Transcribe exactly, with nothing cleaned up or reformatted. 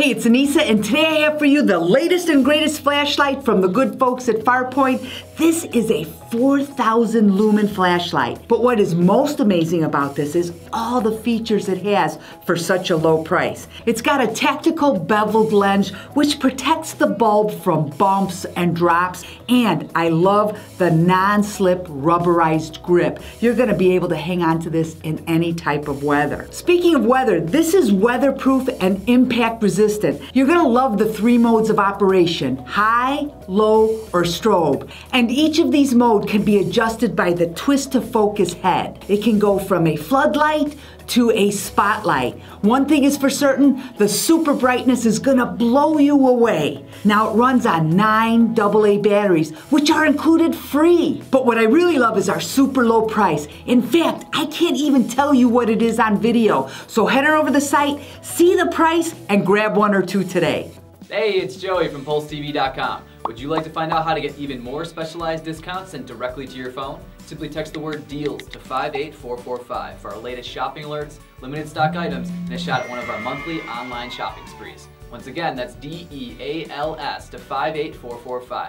Hey, it's Anissa, and today I have for you the latest and greatest flashlight from the good folks at Farpoint. This is a four thousand lumen flashlight. But what is most amazing about this is all the features it has for such a low price. It's got a tactical beveled lens which protects the bulb from bumps and drops, and I love the non-slip rubberized grip. You're gonna be able to hang on to this in any type of weather. Speaking of weather, this is weatherproof and impact resistant. You're gonna love the three modes of operation: high, low, or strobe. And And each of these modes can be adjusted by the twist to focus head. It can go from a floodlight to a spotlight. One thing is for certain, the super brightness is gonna blow you away. Now it runs on nine double A batteries, which are included free. But what I really love is our super low price. In fact, I can't even tell you what it is on video. So head on over to the site, see the price, and grab one or two today. Hey, it's Joey from Pulse T V dot com. Would you like to find out how to get even more specialized discounts sent directly to your phone? Simply text the word DEALS to five eight four four five for our latest shopping alerts, limited stock items, and a shot at one of our monthly online shopping sprees. Once again, that's D E A L S to five eight four four five.